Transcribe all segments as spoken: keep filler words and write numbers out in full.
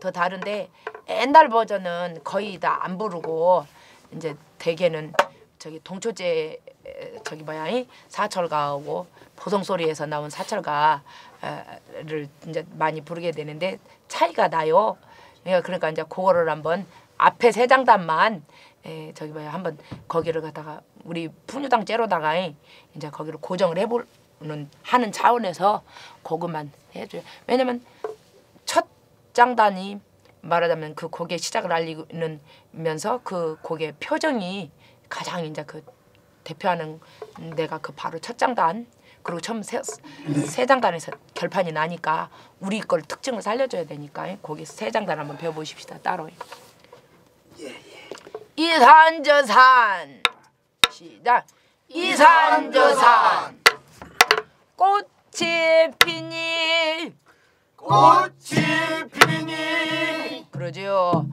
더 다른데 옛날 버전은 거의 다 안 부르고 이제 대개는 저기 동초제 저기 뭐야 이 사철가하고 보성소리에서 나온 사철가를 이제 많이 부르게 되는데 차이가 나요. 그러니까 이제 그거를 한번 앞에 세 장단만 에 저기 뭐야 한번 거기를 갖다가 우리 풍류당 째로다가 이제 거기를 고정을 해보는 하는 차원에서 그것만 해줘요. 왜냐면 첫 장단이 말하자면 그 곡의 시작을 알리면서 그 곡의 표정이 가장 이제 그 대표하는 내가 그 바로 첫 장단 그리고 처음 세, 세 장단에서 결판이 나니까 우리 걸 특징을 살려줘야 되니까 거기 세 장단 한번 배워보십시다 따로. 이산저산 시작. 이산저산 꽃이 피니 꽃이 피니 그러죠.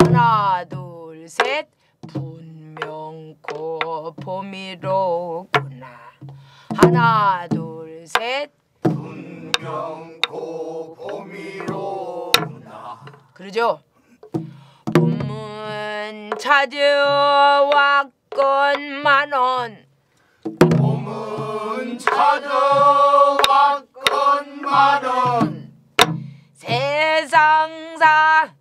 하나 둘 셋 분명코 봄이로구나. 하나 둘 셋 분명코 봄이로구나. 그러죠. 봄은 찾아왔건만은 봄은 찾아왔건만은 세상사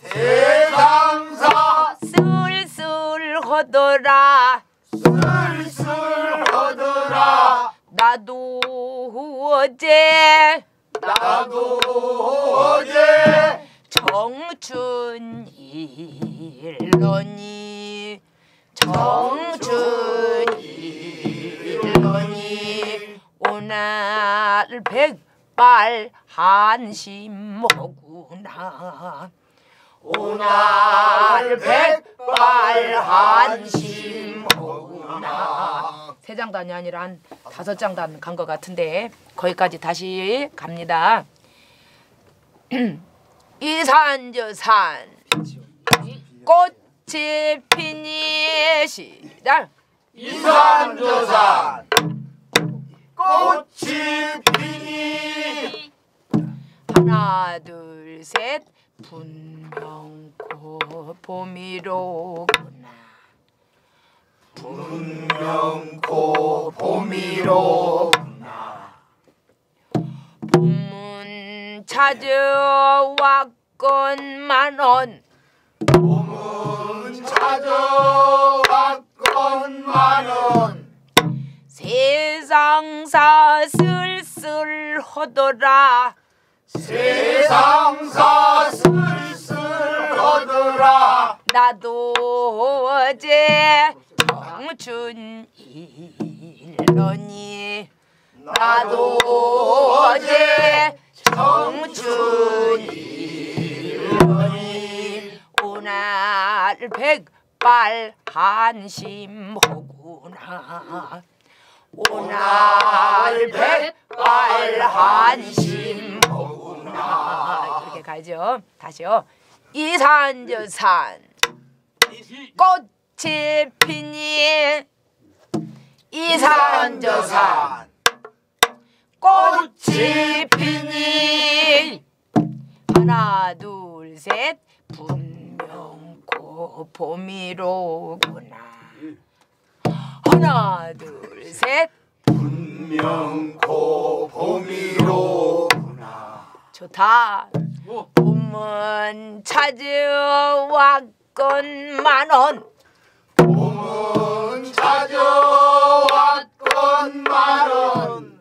세상사 쓸쓸하더라 쓸쓸하더라 나도 어제 나도 어제 청춘일로니 청춘일로니 오늘 백발 한심하구나 오늘 백발 한심하구나 세 장단이 아니라 한 다섯 장단 간 것 같은데 거기까지 다시 갑니다. 이산저산 꽃이 피니 시작 이산저산 꽃이 피니 하나 둘 셋 분명코 봄이로구나 분명코 봄이로구나 봄은 찾아왔 건만은 봄은 찾아왔건만은 세상사 쓸쓸하더라 세상사 쓸쓸하더라 나도 어제 청춘일로니 나도 어제 청춘일로니 오늘 백발 한심하구나 오늘 백발 한심하구나 이렇게 가죠. 다시요. 이산저산 꽃이 피니 이산저산 꽃이 피니 하나 둘 셋 분명코 봄이로구나 하나 둘 셋 분명코 봄이로구나 좋다 봄은 찾아왔건만은 봄은 찾아왔건만은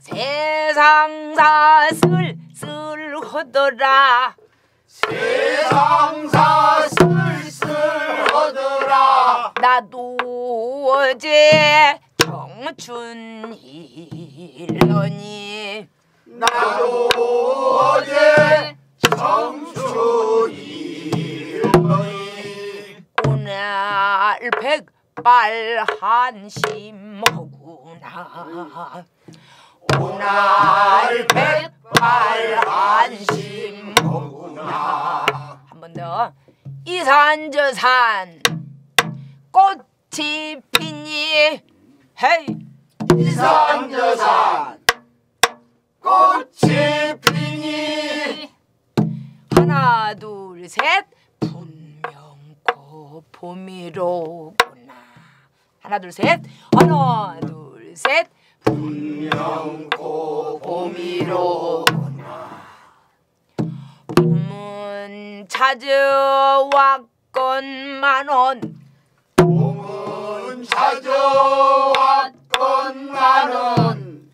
세상사 쓸쓸하더라 세상사 쓸쓸하더라 나도 어제 청춘일로니 나도 어제 청춘일로니 오늘 백발 한심하구나 오늘 백발 한심하구나 한 번 더 이산저산 꽃이 피니 헤이 이산저산 꽃이 피니 하나 하나 둘 셋 분명코 봄이로구나. 하나 둘 셋 하나 둘 셋 분명코 봄이로구나. 봄은 찾아왔건만은 봄은 찾아왔건만은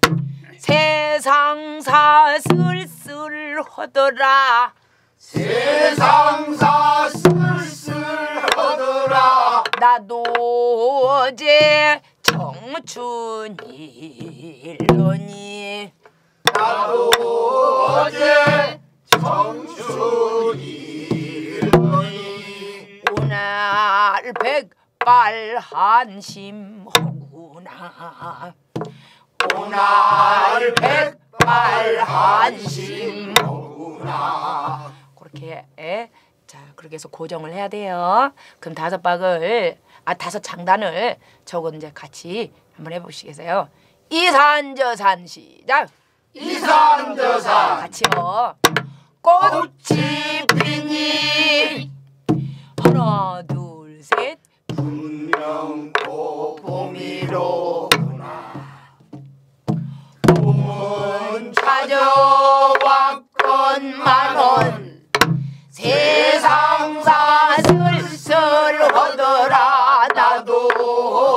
세상사 쓸쓸하더라. 세상사 쓸쓸하더라. 나도 어제 청춘이로니. 나도 어제 청춘이로니. 오늘 백발한 심허구나. 오늘 백발한 심허구나. 그렇게 에? 자, 그렇게 해서 고정을 해야 돼요. 그럼 다섯 박을 아 다섯 장단을 저거 이제 같이 한번 해보시겠어요? 이산저산 시작. 이산저산 같이요. 꽃이 피니. 하나 둘 셋 분명코 봄이로구나. 봄은 찾아왔건만은 세상사 쓸쓸하더라. 나도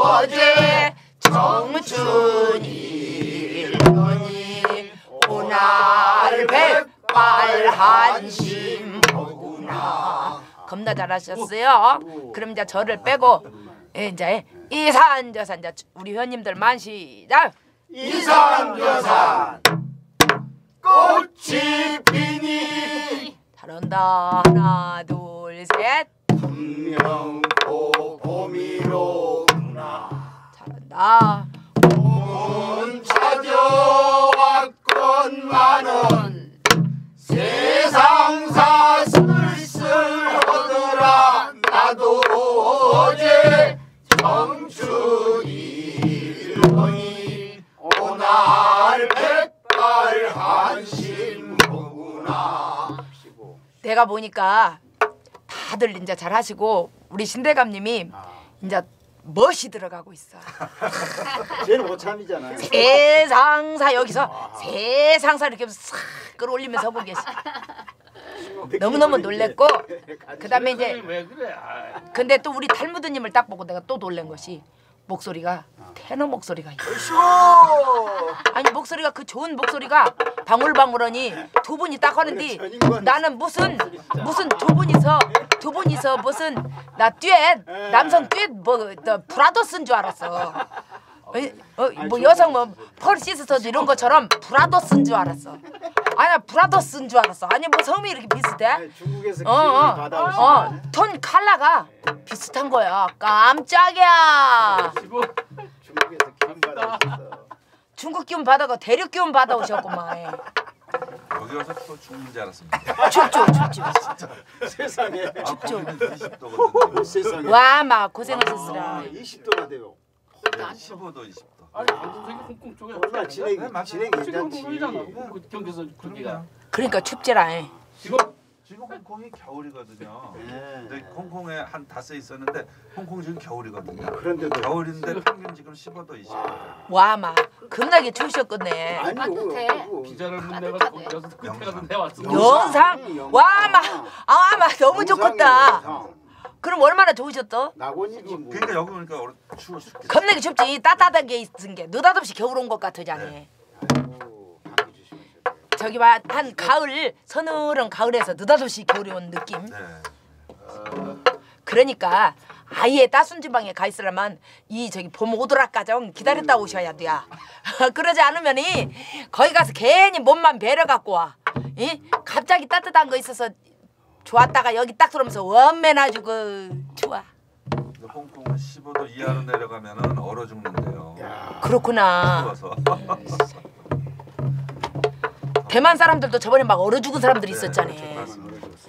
어제 청춘이로니. 오늘 백발한 심허구나. 겁나 잘하셨어요. 그럼 이제 저를 빼고 이제 이산저산 이제 우리 회원님들만 시작. 이산저산 꽃이 피니. 잘한다. 하나 둘 셋 분명코 봄이로구나. 잘한다. 봄은 찾아왔건만은 세상사 쓸쓸하더라. 나도 어제 청춘이로니. 오늘 백발한 심허구나. 내가 보니까 다들 이제 잘하시고 우리 신대감님이 이제 멋이 들어가고 있어. 쟤는 오참이잖아. 세상사 여기서 아. 세상사 이렇게 싹 끌어올리면서 보고 계시. 너무너무 놀랬고 그 다음에 이제 그래? 아. 근데 또 우리 탈무드님을 딱 보고 내가 또 놀란 것이 목소리가 테너 목소리가 있어. 아니 목소리가 그 좋은 목소리가 방울방울하니 두 분이 딱 하는데 나는 무슨 무슨 두 분이서 두 분이서 무슨 나 듀엣 남성 듀엣 뭐 브라더스인 줄 알았어. 어, 뭐 여성 뭐 펄 시스터즈 이런 것처럼 브라더스인 줄 알았어. 아니야 브라더스인 줄 알았어. 아니 뭐 성이 이렇게 비슷해? 중국에서 기운을 받아오시네. 톤 컬러가 비슷한 거야. 깜짝이야. 중국에서 기운 받아오셨어. 중국 기운 받아가 대륙 기운 받아오셨구만. 여기 와서 또 죽는 줄 알았습니다. 춥죠, 춥죠. 세상에. 춥죠. 세상에. 와, 막 고생하셨으라. 이십 도나 돼요. 십오 도, 이십 도. 아니 완전 저기 홍콩 쪽에 올라 진행 진행 괜찮지. 경기에서 그러니까 그러니까 춥지라해. 지금 지금 홍콩이 겨울이거든요. 네. 근데 홍콩에 한 닷새 있었는데 홍콩 지금 겨울이거든요. 그런데도 겨울인데 평균 지금 십오 도, 이십 도. 와 막 겁나게 추우셨겠네. 따뜻해. 비자를 문 내가 여기서 끝에가 내 왔어. 영상 와 막 아 막 너무 좋겠다. 그럼 얼마나 좋으셨어? 낙원이지 뭐. 그러니까 여기 오니까 얼 추워 죽겠어. 겁나게 춥지. 따뜻하게 있은 게 느닷없이 겨울 온 것 같으잖아. 네. 아이고, 저기 봐, 한 가을 서늘한 가을에서 느닷없이 겨울이 온 느낌. 네. 어... 그러니까 아예 따순지방에 가 있으려면 이 저기 봄 오도락가정 기다렸다 오셔야 돼. 그러지 않으면이 거기 가서 괜히 몸만 베려 갖고 와. 이? 갑자기 따뜻한 거 있어서. 좋았다가 여기 딱 들어오면서 원맨 아주 그 좋아. 홍콩은 십오 도 이하로 내려가면은 얼어 죽는데요. 그렇구나. 대만 사람들도 저번에 막 얼어 죽은 사람들이 네, 있었잖아요.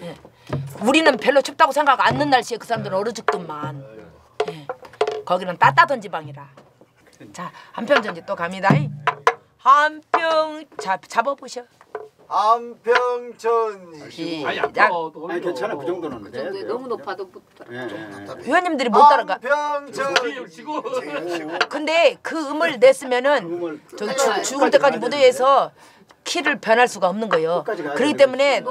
네. 우리는 별로 춥다고 생각 안 는 날씨에 그 사람들은 얼어 죽더만. 네. 거기는 따따던 지방이라. 자, 한평전지 또 갑니다. 한평 잡아보셔. 안평천 시작. 아니 괜찮아 그 정도는. 그 정도 너무 높아도 못 따라. 회원님들이 못 따라가. 안평천. 근데 그 음을 냈으면은 저기 죽을 때까지 무대에서 키를 변할 수가 없는 거예요. 그렇기 때문에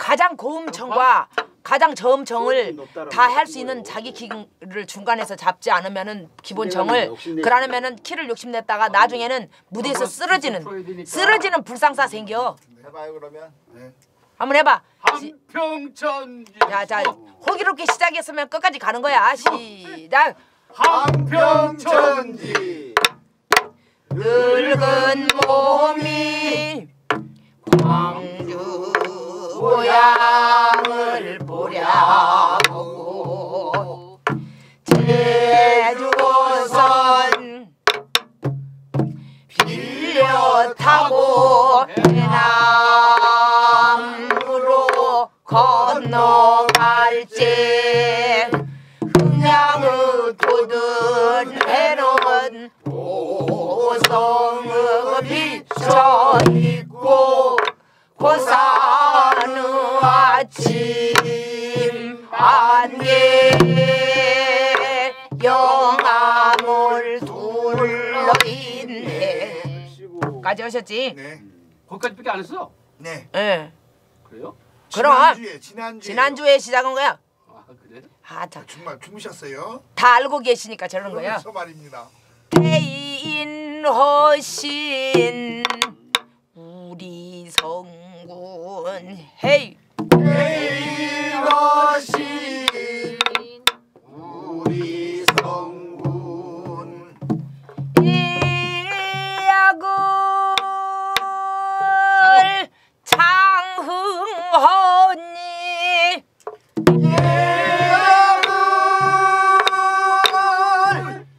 가장 고음청과 가장 저음청을 다 할 수 있는 자기 키를 중간에서 잡지 않으면은 기본청을 그러면은 키를 욕심냈다가 나중에는 무대에서 쓰러지는 쓰러지는 불상사 생겨. 해봐요 그러면. 네. 한번 해봐. 한평천. 야, 자 호기롭게 시작했으면 끝까지 가는 거야. 시작. 한평천지 늙은 몸이 광주 고향을 보려고 제주선 빌려 타고 해남으로 건너갈지 흥양의 돋은 해는 오성의 비쳐있고 고산의 아침 안개 영암을 둘러있네 까지 하셨지? 네. 거기까지밖에 안 했어? 네. 네. 그래요? 그럼 지난주에 지난주에, 지난주에 시작한 거야. 아 그래? 아 참. 정말 주무셨어요? 다 알고 계시니까 저런 거야. 그래서 말입니다. 태인 허신 우리 성군 헤이 태인 허신 우리 성군 이야굴 장흥헌이 이야굴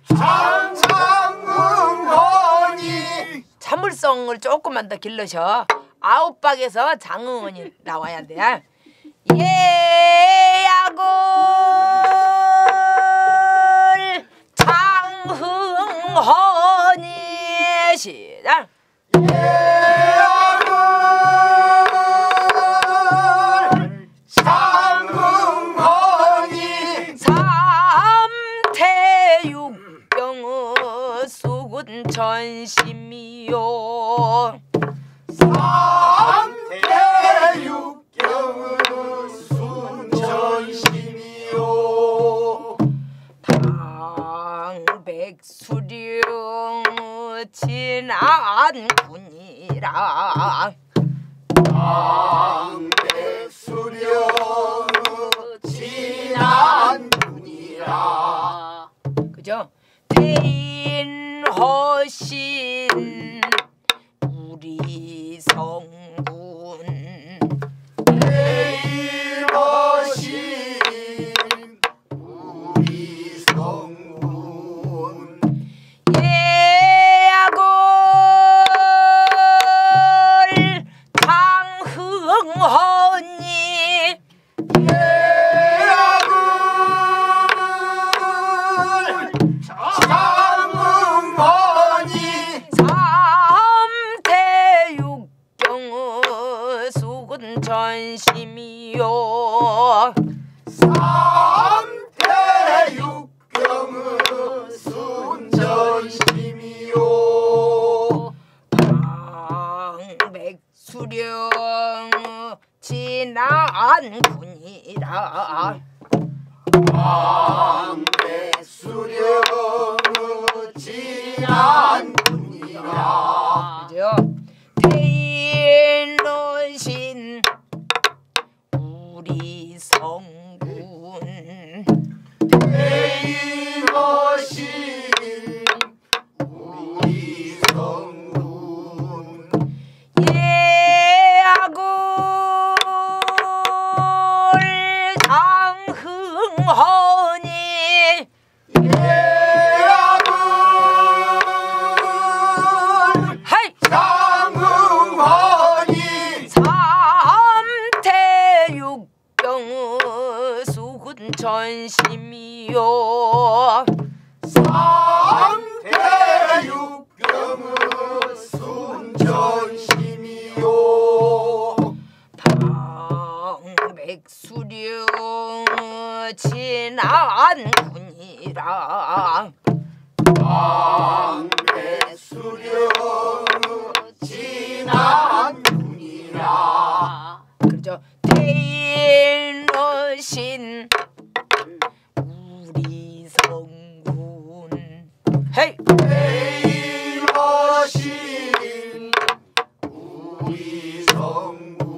장흥헌이 참을성을 조금만 더 길러셔. 아홉 박에서 장흥헌이 나와야 돼. 예야골 장흥헌이 시작. 예야골 장흥헌이 삼태육경의 수군천심이요 삼태육경은 순천심이요 방백수령 진안군이라 방백수령 진안군이라 그죠? 태인허신 우리 성군 태인허신 우리 성군 예야골 장흥헌이 예야골 장흥헌이 전심이요 삼태육경은 순전심이요 방백수령 진안군이라 방백수령 진안군이라 그죠? 태인허신 우리 성군 태인허신 우리 성군 예야골 장흥헌이 예야골 하이 장흥헌이 삼태육 전심이요 삼태육경은 순전심이요 관군이라 왕래 수려 지난군이라 그저 대일러신 우리 성군 헤이 대일러신 우리 성군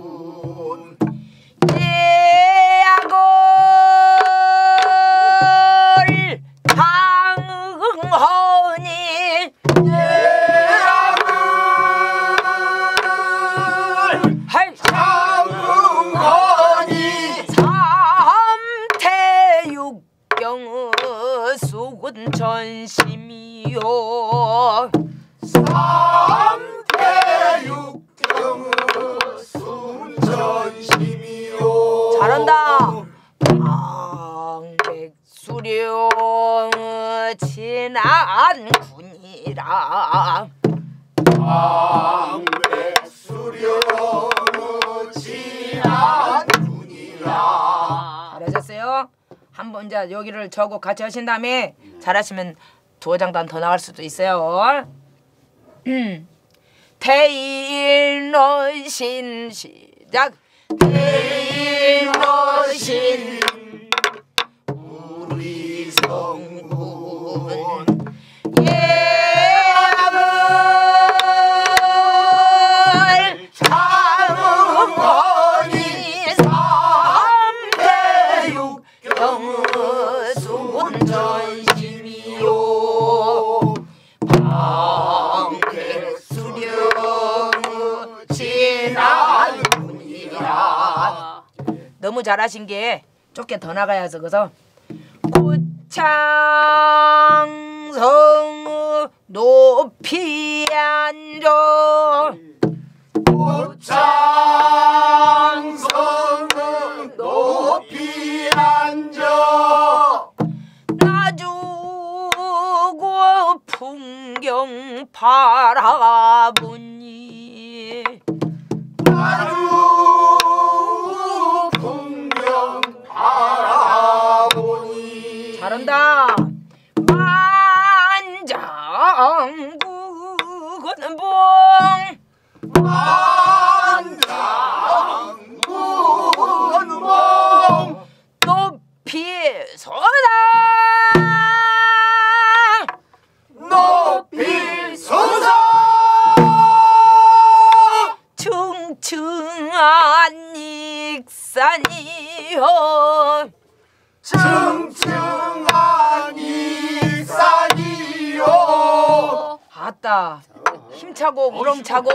전심이요 삼태육경의 순전심이요 잘한다 방백수령의 진안군이라 방백수령의 진안군이라 잘하셨어요? 한번 자 여기를 저거 같이 하신 다음에 잘하시면 두어 장단 더 나갈 수도 있어요. 대일노신 시작. 대일노신 우리 성군 예약을 참으니 삼대육경의 순전심이요. 방백수령의 진안군이라 너무 잘하신 게 좁게 더 나가야 해서 그래서 고창성의 높이 앉아 고창성의 높이 앉아 나주고 풍경 바라보니 나주고 풍경 바라보니 잘한다 만장국은 봉 만장국은 봉 높이 서다 높이 서서 충충한 익산이여 충충한 익산이여 아따 힘차고 우렁차고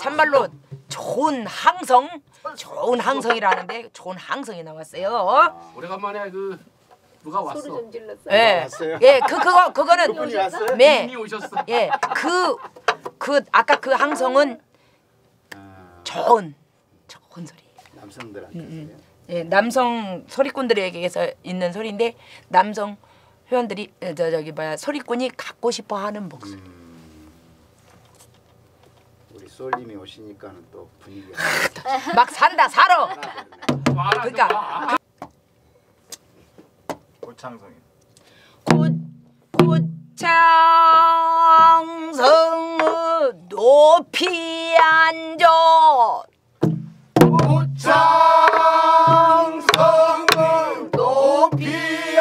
참말로 좋은 항성 좋은 항성이라는데 좋은 항성이 나왔어요. 오래간만에 그 누가 왔어? 소리 좀 질렀어요. 예, 예, 그 그거 그거는 분이 왔어요? 네, 분이 오셨어. 예, 그 그 아까 그 항성은 아... 좋은 좋은 소리. 남성들한테. 음, 예, 남성 소리꾼들에게서 있는 소리인데 남성 회원들이 저 저기 뭐야 소리꾼이 갖고 싶어하는 목소리. 음... 우리 솔님이 오시니까는 또 분위기가 막 산다 살아. 그러니까. 고창성이 고창성의 높이 앉아 고창성의 높이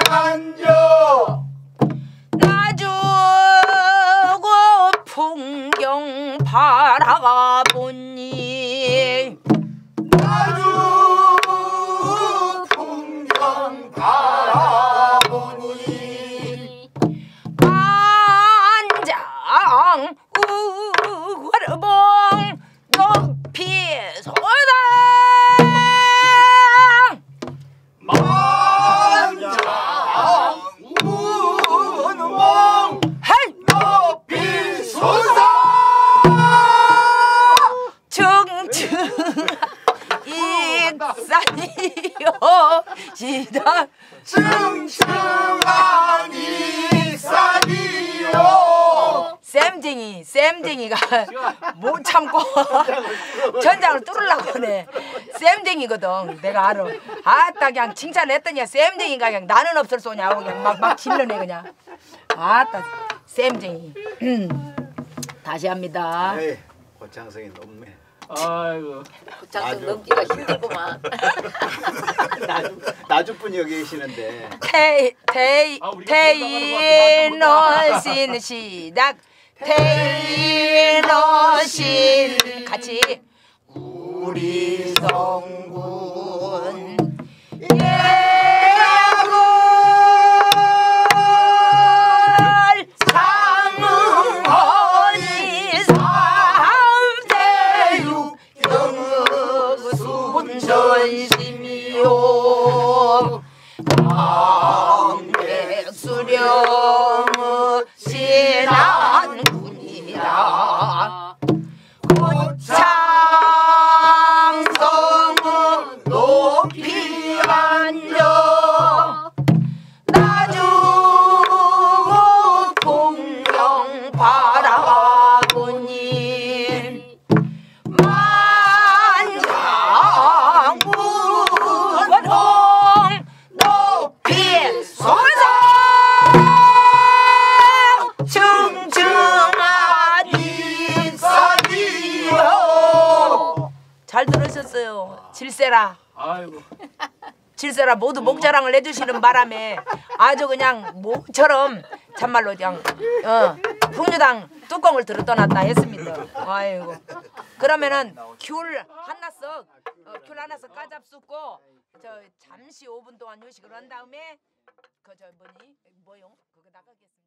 앉아 나주고 풍경 바라보니 나주고 풍경 바라보니 우르봉 높이 소당 만장 우르봉 높이 소당 청춘 익산이여 시작 청춘한 익산이여 쌤 쌤쟁이, 쌤쟁이가 못 참고 전장을 뚫으려고 하네. 쌤쟁이거든, 내가 알아. 아따, 그냥 칭찬했더니 쌤쟁이가 그냥 나는 없을 소냐고 그냥 막, 막 질러내, 그냥. 아따, 쌤쟁이. 다시 합니다. 에이, 고창성이 넘네. 아이고. 고창성 넘기가 힘들구만. 나주분이 여기 계시는데. 테이, 테이, 테이노신 시작. 테이노신 같이. 우리 성군 예약을 상응허니 삼대육 영순전심이오 강백수령의 신안군이라 고창성은 높이 앉아 나주 풍경 바라보니 만장군호 잘 들으셨어요. 질세라. 아이고. 질세라 모두 목자랑을 해주시는 바람에 아주 그냥 모처럼 참말로 그냥 어, 풍류당 뚜껑을 들어 떠났다 했습니다. 아이고. 그러면은 귤 하나 썩, 어, 귤 하나 썩 까잡 쏟고 저 잠시 오 분 동안 휴식을 한 다음에 그 저 뭐니 뭐용 그거 나가겠습니다.